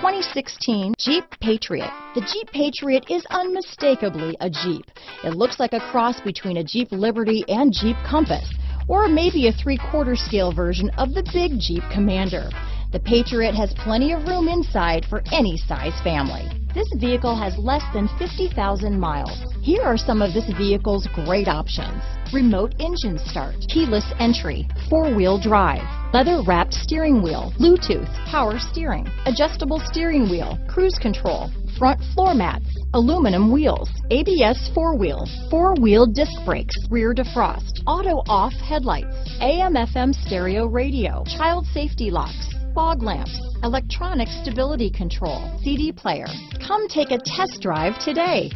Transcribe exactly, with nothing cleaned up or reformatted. twenty sixteen Jeep Patriot. The Jeep Patriot is unmistakably a Jeep. It looks like a cross between a Jeep Liberty and Jeep Compass, or maybe a three-quarter scale version of the big Jeep Commander. The Patriot has plenty of room inside for any size family. This vehicle has less than fifty thousand miles. Here are some of this vehicle's great options: remote engine start, keyless entry, four-wheel drive, leather-wrapped steering wheel, Bluetooth, power steering, adjustable steering wheel, cruise control, front floor mats, aluminum wheels, A B S four-wheel, four-wheel disc brakes, rear defrost, auto-off headlights, A M F M stereo radio, child safety locks, fog lamps, electronic stability control, C D player. Come take a test drive today.